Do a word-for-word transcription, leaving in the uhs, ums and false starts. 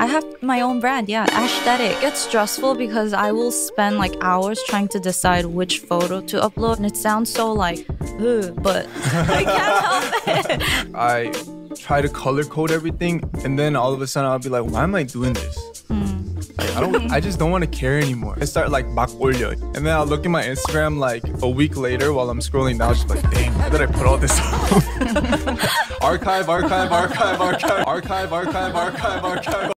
I have my own brand, yeah, Aesthetic. It's stressful because I will spend like hours trying to decide which photo to upload, and it sounds so like, ugh, but I can't help it. I try to color code everything, and then all of a sudden I'll be like, why am I doing this? Mm. Like, I don't, I just don't want to care anymore. I start like bak olyo, and then I'll look at my Instagram like a week later while I'm scrolling down, just like, dang, how did I put all this up? Archive, archive, archive, archive, archive, archive, archive, archive, archive.